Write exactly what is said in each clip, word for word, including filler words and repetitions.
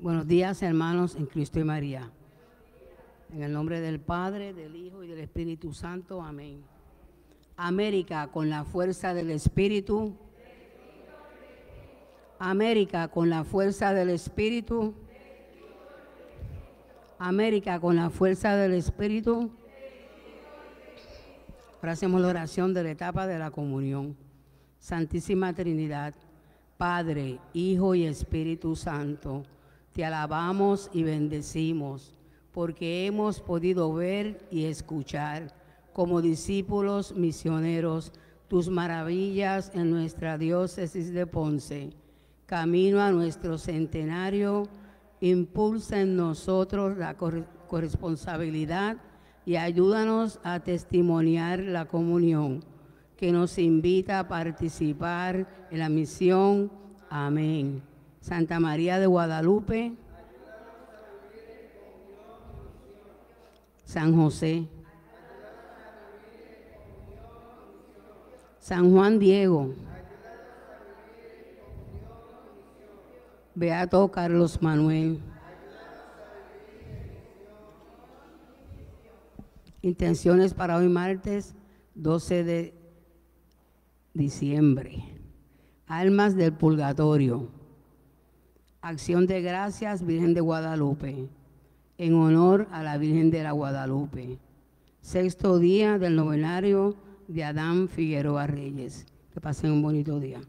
Buenos días, hermanos en Cristo y María. En el nombre del Padre, del Hijo y del Espíritu Santo. Amén. América con la fuerza del Espíritu. América con la fuerza del Espíritu. América con la fuerza del Espíritu. Ahora hacemos la oración de la etapa de la comunión. Santísima Trinidad, Padre, Hijo y Espíritu Santo, te alabamos y bendecimos, porque hemos podido ver y escuchar, como discípulos misioneros, tus maravillas en nuestra diócesis de Ponce. Camino a nuestro centenario, impulsa en nosotros la corresponsabilidad y ayúdanos a testimoniar la comunión que nos invita a participar en la misión. Amén. Santa María de Guadalupe, San José, San Juan Diego, Beato Carlos Manuel, intenciones para hoy martes doce de diciembre, almas del purgatorio, acción de gracias Virgen de Guadalupe, en honor a la Virgen de la Guadalupe, sexto día del novenario de Adán Figueroa Reyes. Que pasen un bonito día.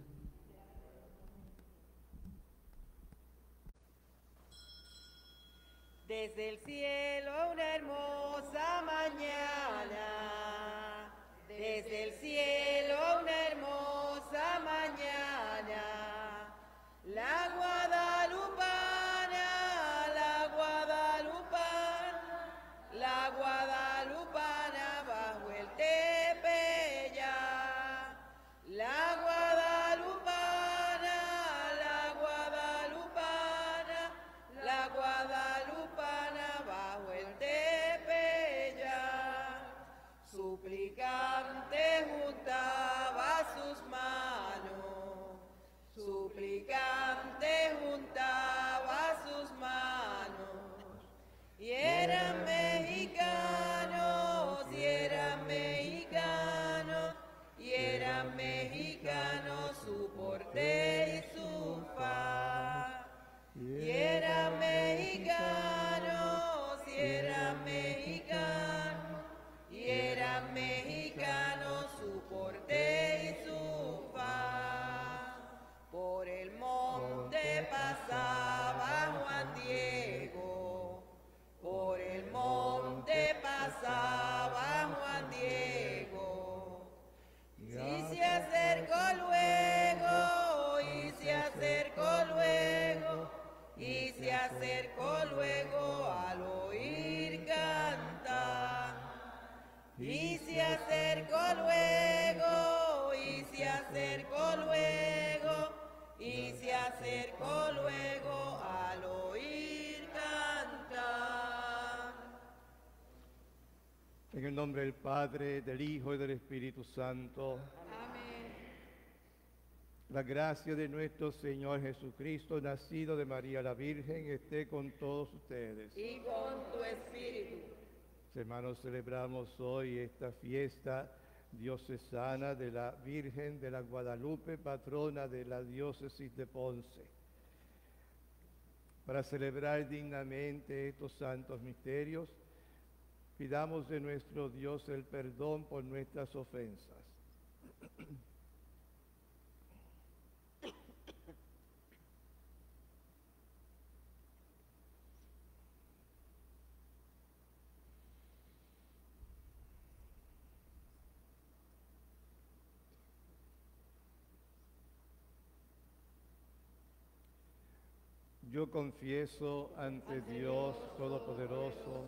Desde el cielo una hermosa mañana, desde el cielo una hermosa mañana, la guadalupana, la guadalupana, la guadalupana bajo el tepeyac, la guadalupana, la guadalupana, la guadalupana. Suplicante juntaba sus manos, suplicante juntaba sus manos, y eran mexicanos, y eran mexicanos, y eran mexicanos su porte y su fa, y eran mexicanos, y eran mexicanos. Eran mexicanos su porte y su faz. Por el monte pasaba Juan Diego, por el monte pasaba Juan Diego, y se acercó luego, y se acercó luego, y se acercó luego al oír cantar. Y se acercó luego, y se acercó luego, y se acercó luego al oír cantar. En el nombre del Padre, del Hijo y del Espíritu Santo. Amén. La gracia de nuestro Señor Jesucristo, nacido de María la Virgen, esté con todos ustedes. Y con tu espíritu. Hermanos, celebramos hoy esta fiesta diocesana de la Virgen de la Guadalupe, patrona de la diócesis de Ponce. Para celebrar dignamente estos santos misterios, pidamos de nuestro Dios el perdón por nuestras ofensas. Yo confieso ante Dios Todopoderoso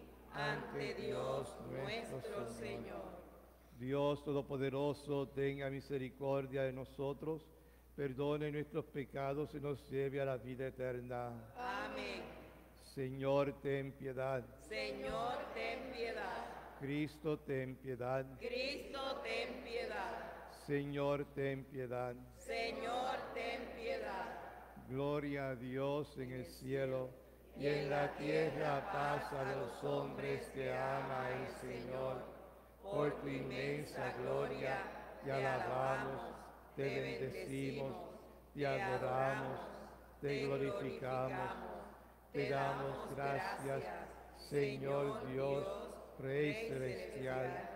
ante Dios nuestro Señor. Dios Todopoderoso, tenga misericordia de nosotros, perdone nuestros pecados y nos lleve a la vida eterna. Amén. Señor, ten piedad. Señor, ten piedad. Cristo, ten piedad. Cristo, ten piedad. Señor, ten piedad. Señor, ten piedad. Gloria a Dios en el cielo y en la tierra paz a los hombres que ama el Señor. Por tu inmensa gloria te alabamos, te bendecimos, te adoramos, te glorificamos, te damos gracias, Señor Dios, Rey celestial,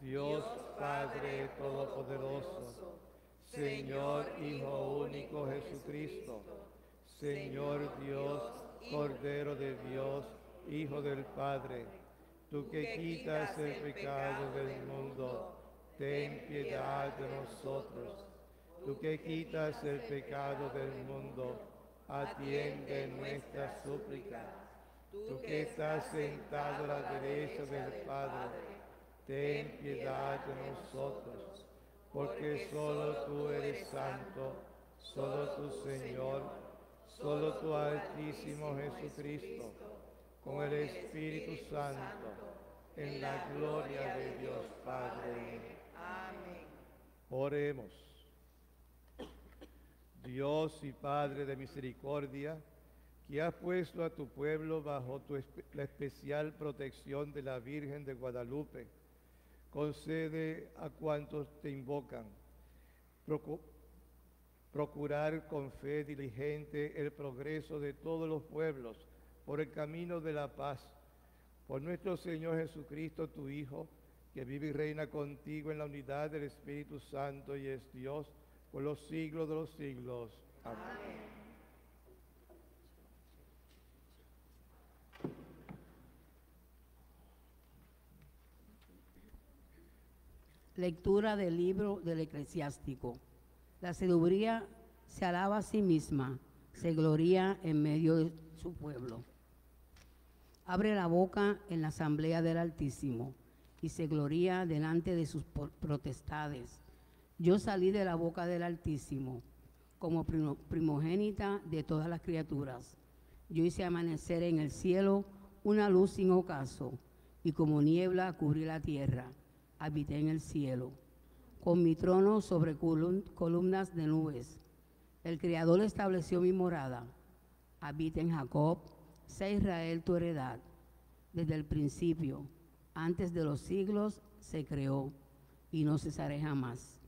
Dios Padre todopoderoso, Señor Hijo único Jesucristo, Señor Dios, Cordero de Dios, Hijo del Padre, tú que quitas el pecado del mundo, ten piedad de nosotros. Tú que quitas el pecado del mundo, atiende nuestra súplica. Tú que estás sentado a la derecha del Padre, ten piedad de nosotros. Porque solo tú eres santo, solo tú Señor, solo tu Altísimo Jesucristo, con el Espíritu Santo, en la gloria de Dios Padre. Amén. Oremos. Dios y Padre de misericordia, que has puesto a tu pueblo bajo tu espe- la especial protección de la Virgen de Guadalupe, concede a cuantos te invocan Procu- procurar con fe diligente el progreso de todos los pueblos por el camino de la paz. Por nuestro Señor Jesucristo, tu Hijo, que vive y reina contigo en la unidad del Espíritu Santo y es Dios por los siglos de los siglos. Amén. Amén. Lectura del libro del Eclesiástico. La sabiduría se alaba a sí misma, se gloria en medio de su pueblo. Abre la boca en la asamblea del Altísimo y se gloria delante de sus potestades. Yo salí de la boca del Altísimo como primogénita de todas las criaturas. Yo hice amanecer en el cielo una luz sin ocaso y como niebla cubrí la tierra. Habité en el cielo, con mi trono sobre columnas de nubes. El Creador estableció mi morada. Habita en Jacob, sea Israel tu heredad. Desde el principio, antes de los siglos, se creó, y no cesaré jamás.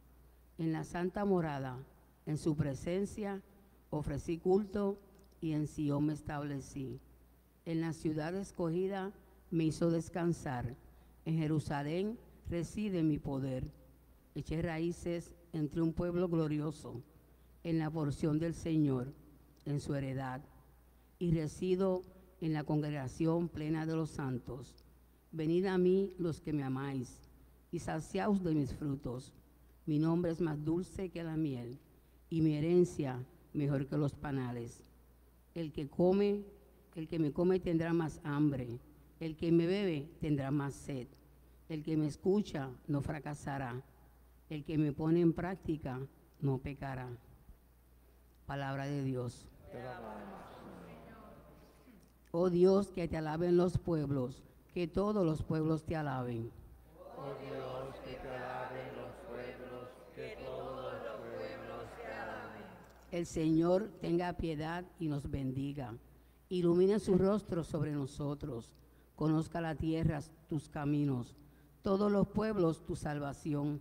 En la santa morada, en su presencia, ofrecí culto, y en Sión me establecí. En la ciudad escogida, me hizo descansar. En Jerusalén, reside mi poder. Eché raíces entre un pueblo glorioso, en la porción del Señor, en su heredad, y resido en la congregación plena de los santos. Venid a mí los que me amáis, y saciaos de mis frutos. Mi nombre es más dulce que la miel, y mi herencia mejor que los panales. El que come, el que me come tendrá más hambre, el que me bebe tendrá más sed. El que me escucha no fracasará, el que me pone en práctica no pecará. Palabra de Dios. Te alabamos, Señor. Oh Dios, que te alaben los pueblos, que todos los pueblos te alaben. Oh Dios, que te alaben los pueblos, que todos los pueblos te alaben. El Señor tenga piedad y nos bendiga, ilumine su rostro sobre nosotros, conozca la tierra tus caminos, todos los pueblos tu salvación.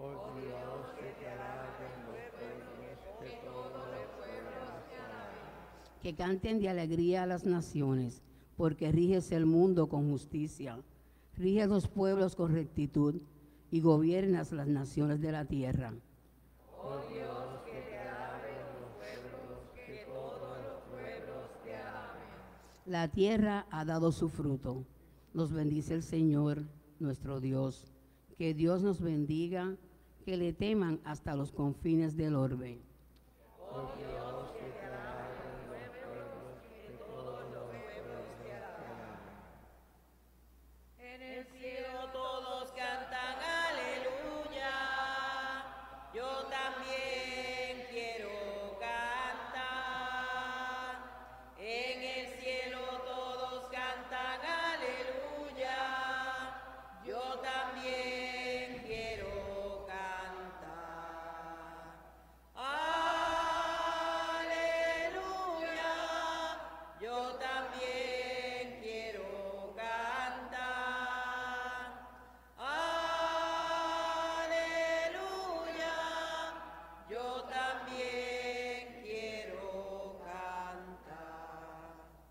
Oh Dios, que te alaben los pueblos, que todos los pueblos te alaben. Que canten de alegría a las naciones, porque riges el mundo con justicia, riges los pueblos con rectitud, y gobiernas las naciones de la tierra. Oh Dios, que te alaben los pueblos, que todos los pueblos te alaben. La tierra ha dado su fruto. Nos bendice el Señor, nuestro Dios. Que Dios nos bendiga, que le teman hasta los confines del orbe. Oh Dios, que te alaben los pueblos, que todos los pueblos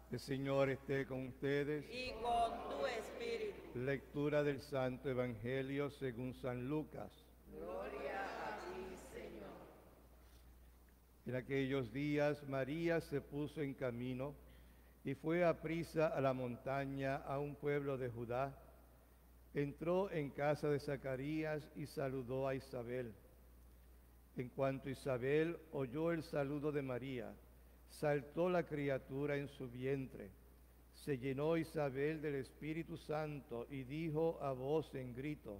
El Señor esté con ustedes. Y con tu espíritu. Lectura del Santo Evangelio según San Lucas. Gloria a ti, Señor. En aquellos días María se puso en camino y fue a prisa a la montaña a un pueblo de Judá. Entró en casa de Zacarías y saludó a Isabel. En cuanto Isabel oyó el saludo de María, saltó la criatura en su vientre. Se llenó Isabel del Espíritu Santo y dijo a voz en grito: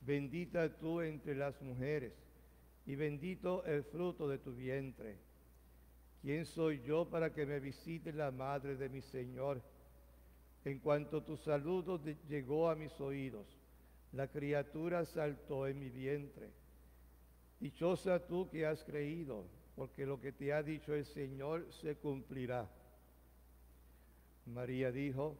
bendita tú entre las mujeres, y bendito el fruto de tu vientre. ¿Quién soy yo para que me visite la madre de mi Señor? En cuanto tu saludo llegó a mis oídos, la criatura saltó en mi vientre. Dichosa tú que has creído, porque lo que te ha dicho el Señor se cumplirá. María dijo: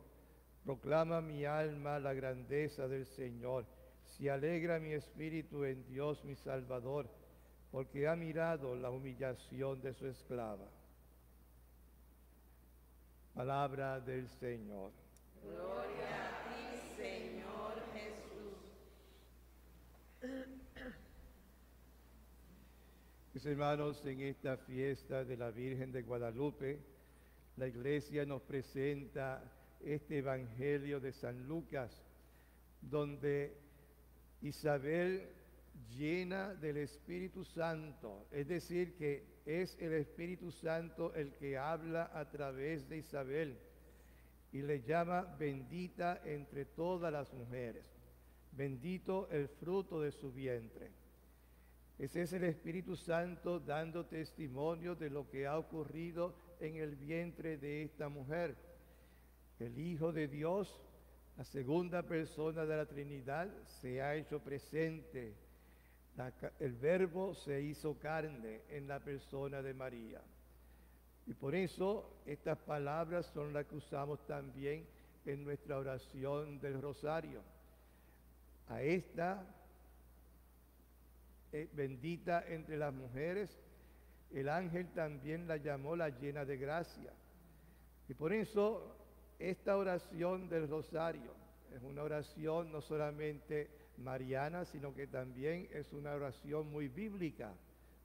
proclama mi alma la grandeza del Señor, se alegra mi espíritu en Dios mi Salvador, porque ha mirado la humillación de su esclava. Palabra del Señor. Gloria a ti, Señor Jesús. Mis hermanos, en esta fiesta de la Virgen de Guadalupe, la Iglesia nos presenta este Evangelio de San Lucas, donde Isabel llena del Espíritu Santo, es decir, que es el Espíritu Santo el que habla a través de Isabel y le llama bendita entre todas las mujeres, bendito el fruto de su vientre. Ese es el Espíritu Santo dando testimonio de lo que ha ocurrido en el vientre de esta mujer. El Hijo de Dios, la segunda persona de la Trinidad, se ha hecho presente. La, el Verbo se hizo carne en la persona de María. Y por eso estas palabras son las que usamos también en nuestra oración del Rosario. A esta bendita entre las mujeres, el ángel también la llamó la llena de gracia. Y por eso esta oración del Rosario es una oración no solamente mariana, sino que también es una oración muy bíblica,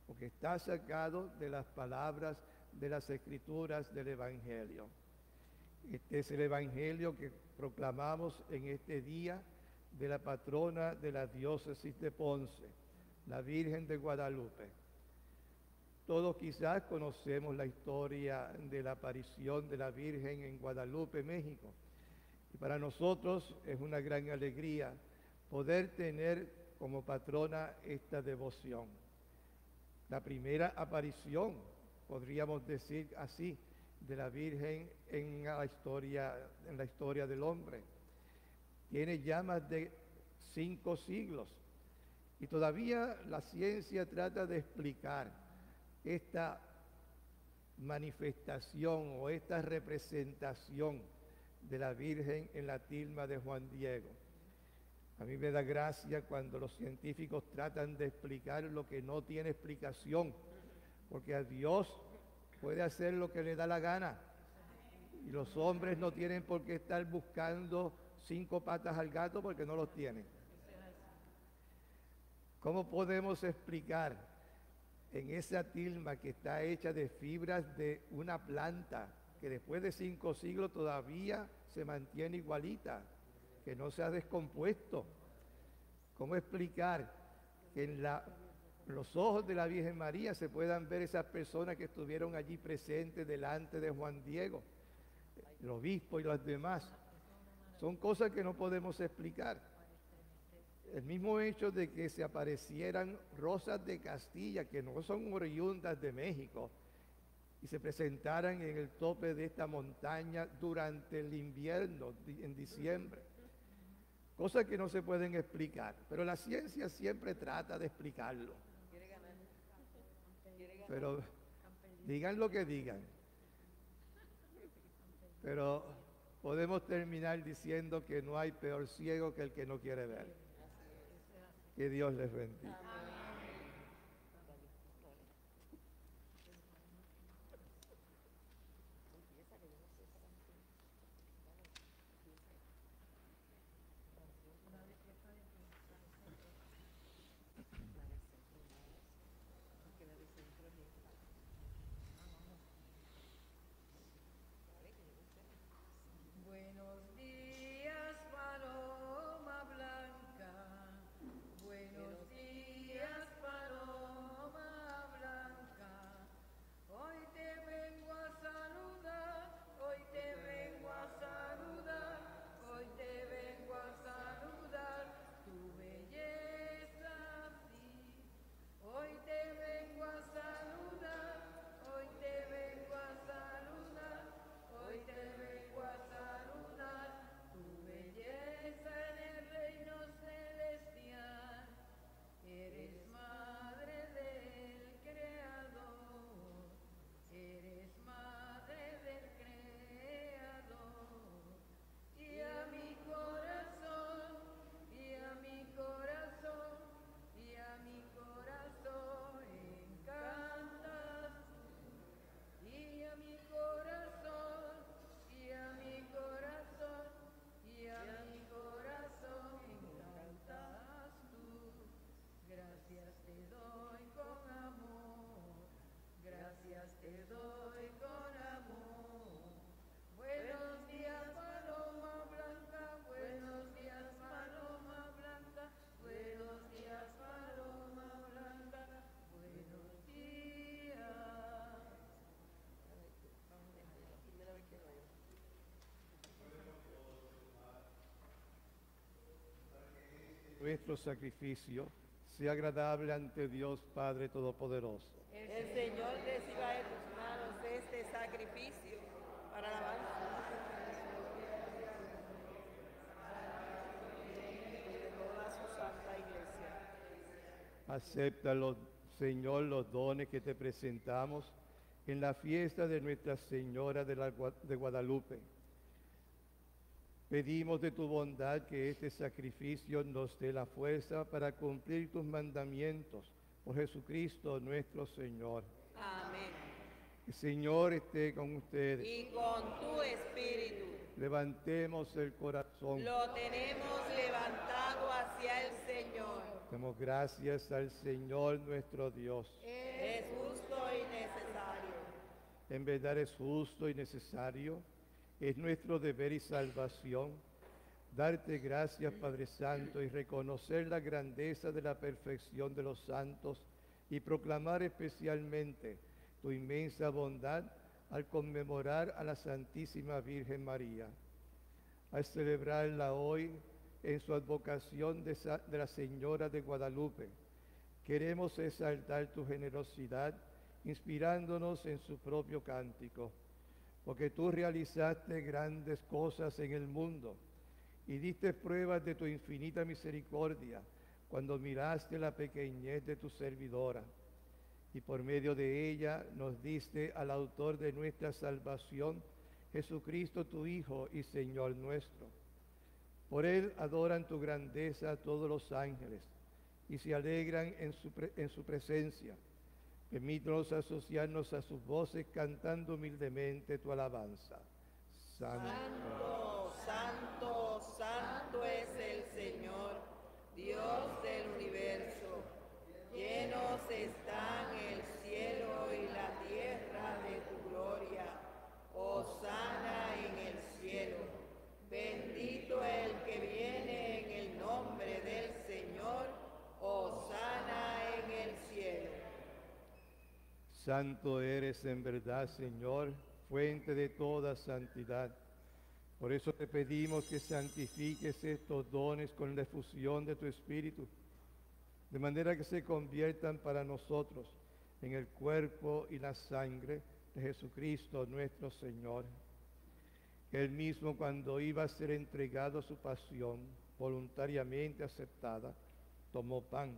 porque está sacado de las palabras de las Escrituras del Evangelio. Este es el Evangelio que proclamamos en este día de la patrona de la diócesis de Ponce, la Virgen de Guadalupe. Todos quizás conocemos la historia de la aparición de la Virgen en Guadalupe, México. Y para nosotros es una gran alegría poder tener como patrona esta devoción. La primera aparición, podríamos decir así, de la Virgen en la historia, en la historia del hombre. Tiene ya más de cinco siglos. Y todavía la ciencia trata de explicar esta manifestación o esta representación de la Virgen en la tilma de Juan Diego. A mí me da gracia cuando los científicos tratan de explicar lo que no tiene explicación, porque a Dios puede hacer lo que le da la gana. Y los hombres no tienen por qué estar buscando cinco patas al gato porque no los tienen. ¿Cómo podemos explicar en esa tilma que está hecha de fibras de una planta que después de cinco siglos todavía se mantiene igualita, que no se ha descompuesto? ¿Cómo explicar que en la, los ojos de la Virgen María se puedan ver esas personas que estuvieron allí presentes delante de Juan Diego, el obispo y los demás? Son cosas que no podemos explicar. El mismo hecho de que se aparecieran rosas de Castilla, que no son oriundas de México, y se presentaran en el tope de esta montaña durante el invierno, en diciembre. Cosas que no se pueden explicar, pero la ciencia siempre trata de explicarlo. Pero digan lo que digan. Pero podemos terminar diciendo que no hay peor ciego que el que no quiere ver. Que Dios les bendiga. Amén. te doy con amor. Buenos días, paloma blanca, buenos días, paloma blanca, buenos días, paloma blanca, buenos días. Nuestro sacrificio sea agradable ante Dios Padre Todopoderoso. El Señor reciba de tus manos este sacrificio para la alabanza de toda su santa iglesia. Acéptalo, Señor, los dones que te presentamos en la fiesta de Nuestra Señora de, la, de Guadalupe. Pedimos de tu bondad que este sacrificio nos dé la fuerza para cumplir tus mandamientos. Por Jesucristo nuestro Señor. Amén. El Señor esté con ustedes. Y con tu espíritu. Levantemos el corazón. Lo tenemos levantado hacia el Señor. Demos gracias al Señor nuestro Dios. Es justo y necesario. En verdad es justo y necesario. Es nuestro deber y salvación darte gracias, Padre Santo, y reconocer la grandeza de la perfección de los santos y proclamar especialmente tu inmensa bondad al conmemorar a la Santísima Virgen María. Al celebrarla hoy en su advocación de, de la Señora de Guadalupe, queremos exaltar tu generosidad inspirándonos en su propio cántico. Porque tú realizaste grandes cosas en el mundo y diste pruebas de tu infinita misericordia cuando miraste la pequeñez de tu servidora. Y por medio de ella nos diste al autor de nuestra salvación, Jesucristo tu Hijo y Señor nuestro. Por él adoran tu grandeza todos los ángeles y se alegran en su, pre en su presencia. Permítanos asociarnos a sus voces cantando humildemente tu alabanza. Santo, santo, santo es el Señor, Dios del universo. Llenos están el cielo y la tierra de tu gloria. Hosana en el cielo. Bendito el que viene en el nombre del Señor. Hosana en el cielo. Santo eres en verdad, Señor, fuente de toda santidad. Por eso te pedimos que santifiques estos dones con la efusión de tu Espíritu, de manera que se conviertan para nosotros en el cuerpo y la sangre de Jesucristo nuestro Señor. Él mismo, cuando iba a ser entregado a su pasión voluntariamente aceptada, tomó pan.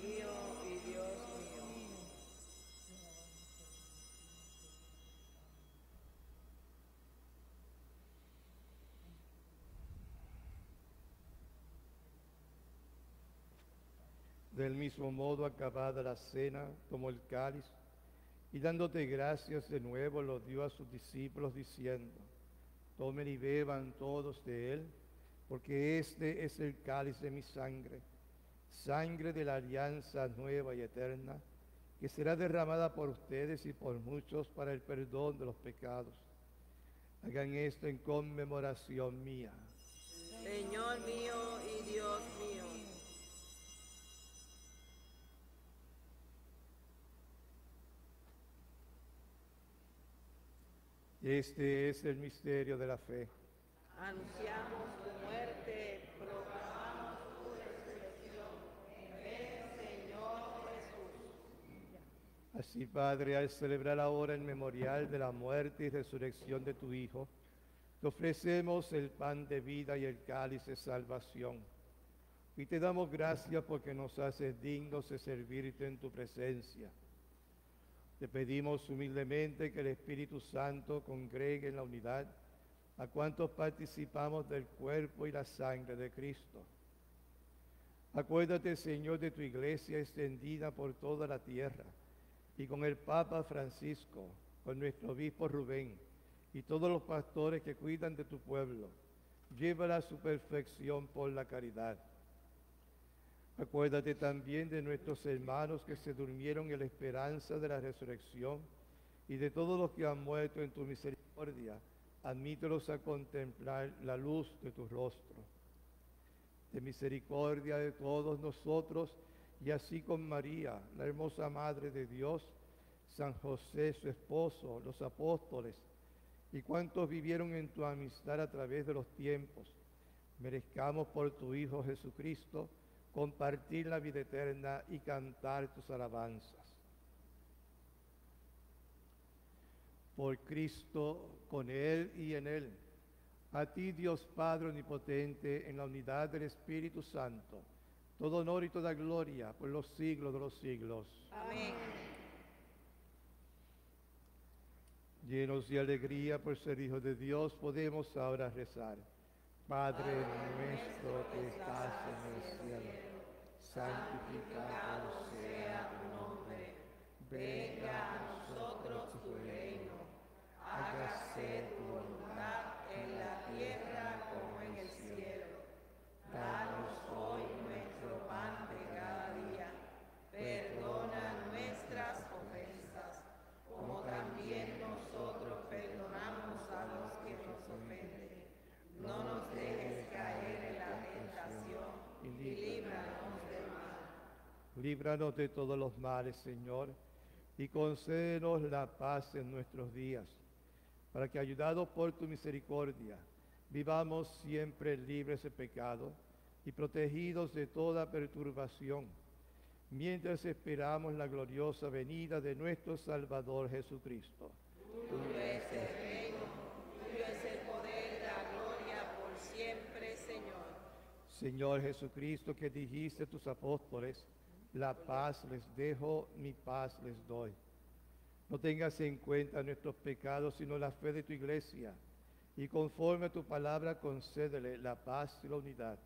mío y Dios mío. Del mismo modo, acabada la cena, tomó el cáliz y dándote gracias de nuevo lo dio a sus discípulos diciendo: tomen y beban todos de él, porque este es el cáliz de mi sangre, sangre de la alianza nueva y eterna, que será derramada por ustedes y por muchos para el perdón de los pecados. Hagan esto en conmemoración mía. Señor mío y Dios mío. Este es el misterio de la fe. Anunciamos tu muerte, proclamamos tu resurrección. En el Señor Jesús. Así, Padre, al celebrar ahora el memorial de la muerte y resurrección de tu Hijo, te ofrecemos el pan de vida y el cáliz de salvación. Y te damos gracias porque nos haces dignos de servirte en tu presencia. Te pedimos humildemente que el Espíritu Santo congregue en la unidad a cuantos participamos del cuerpo y la sangre de Cristo. Acuérdate, Señor, de tu iglesia extendida por toda la tierra y con el Papa Francisco, con nuestro obispo Rubén y todos los pastores que cuidan de tu pueblo. Llévala a su perfección por la caridad. Acuérdate también de nuestros hermanos que se durmieron en la esperanza de la resurrección y de todos los que han muerto en tu misericordia. Admítelos a contemplar la luz de tu rostro. De misericordia de todos nosotros, y así con María, la hermosa Madre de Dios, San José, su esposo, los apóstoles, y cuantos vivieron en tu amistad a través de los tiempos, merezcamos por tu Hijo Jesucristo compartir la vida eterna y cantar tus alabanzas. Por Cristo, con Él y en Él, a ti, Dios Padre Omnipotente, en la unidad del Espíritu Santo, todo honor y toda gloria por los siglos de los siglos. Amén. Llenos de alegría por ser hijos de Dios, podemos ahora rezar. Padre nuestro que estás en el cielo, santificado sea tu nombre. Venga a nosotros tu reino. Hágase tu voluntad en la tierra como en el cielo. Danos hoy nuestro pan de cada día. Perdona nuestras ofensas, como también nosotros perdonamos a los que nos ofenden. No nos dejes caer en la tentación y líbranos del mal. Líbranos de todos los males, Señor, y concédenos la paz en nuestros días, para que, ayudados por tu misericordia, vivamos siempre libres de pecado y protegidos de toda perturbación, mientras esperamos la gloriosa venida de nuestro Salvador Jesucristo. Tuyo es el reino, tuyo es el poder, la gloria por siempre, Señor. Señor Jesucristo, que dijiste a tus apóstoles, la paz les dejo, mi paz les doy. No tengas en cuenta nuestros pecados, sino la fe de tu iglesia. Y conforme a tu palabra, concédele la paz y la unidad.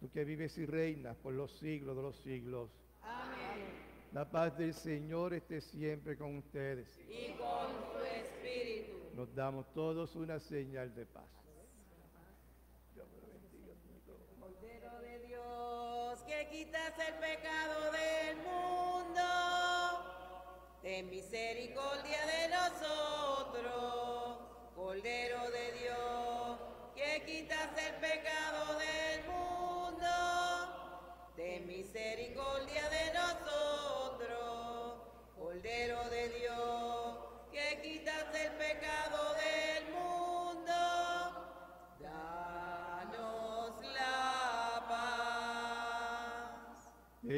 Tú que vives y reinas por los siglos de los siglos. Amén. La paz del Señor esté siempre con ustedes. Y con tu espíritu. Nos damos todos una señal de paz. Dios lo bendiga. Cordero de Dios, que quitas el pecado del mundo. Ten misericordia de nosotros, Cordero de Dios, que quitas el pecado del mundo. Ten misericordia de nosotros, Cordero de Dios, que quitas el pecado del mundo. Danos la paz.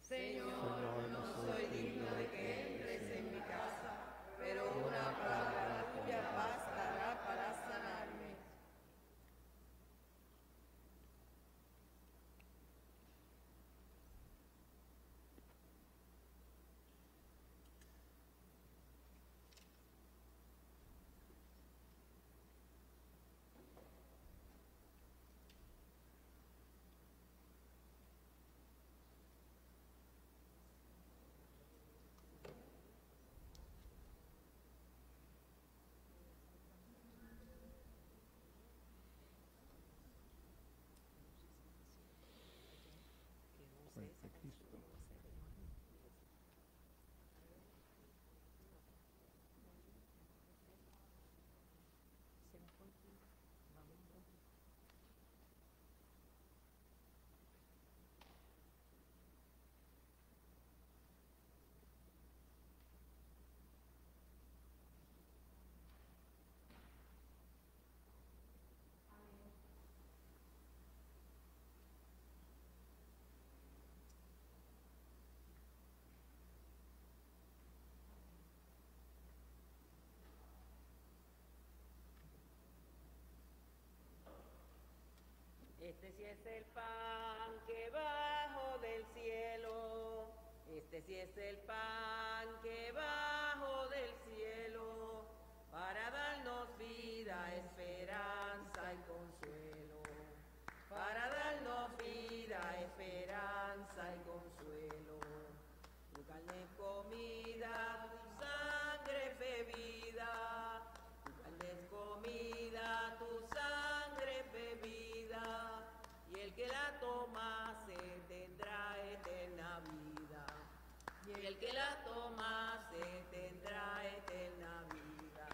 Señor, Señor no soy digno de que entres en mi casa, pero una palabra tuya bastará para sanarme. Este sí es el pan que bajo del cielo, este sí es el pan que bajo del cielo, para darnos vida, esperanza y consuelo. para darnos vida, esperanza y consuelo. Tu carne es comida, tu sangre es bebida. Tu carne es comida, tu sangre es bebida. Y el que la tomase tendrá eterna vida. Y el que la tomase tendrá eterna vida.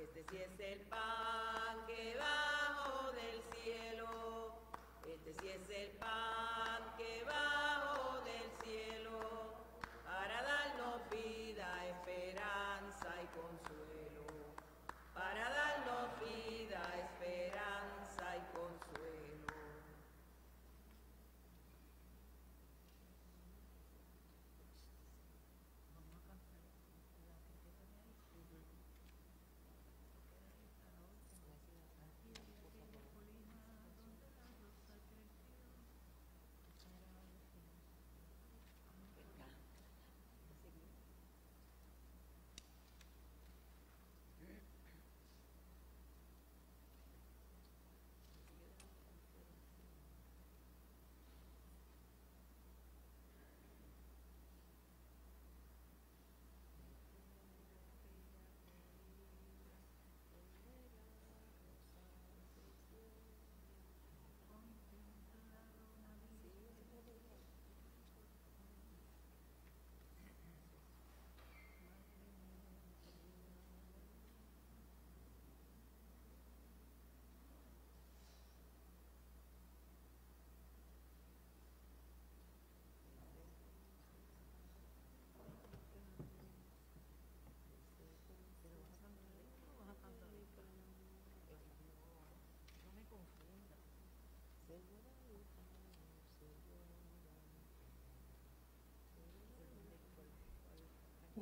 Este sí es el pan que bajó del cielo. Este sí es el pan que bajó del cielo. Para darnos vida, esperanza y consuelo. Para darnos vida, esperanza y consuelo.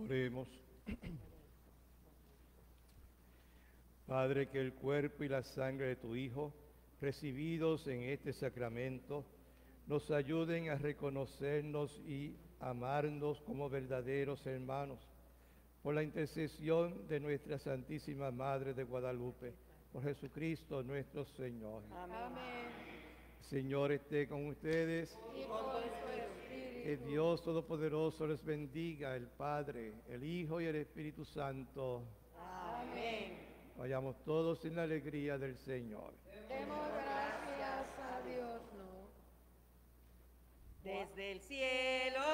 Oremos. Padre, que el cuerpo y la sangre de tu Hijo, recibidos en este sacramento, nos ayuden a reconocernos y amarnos como verdaderos hermanos. Por la intercesión de nuestra Santísima Madre de Guadalupe, por Jesucristo nuestro Señor. Amén. Señor esté con ustedes. Y con tu espíritu. Que Dios Todopoderoso les bendiga, el Padre, el Hijo y el Espíritu Santo. Amén. Vayamos todos en la alegría del Señor. Demos gracias a Dios, ¿no? Desde el cielo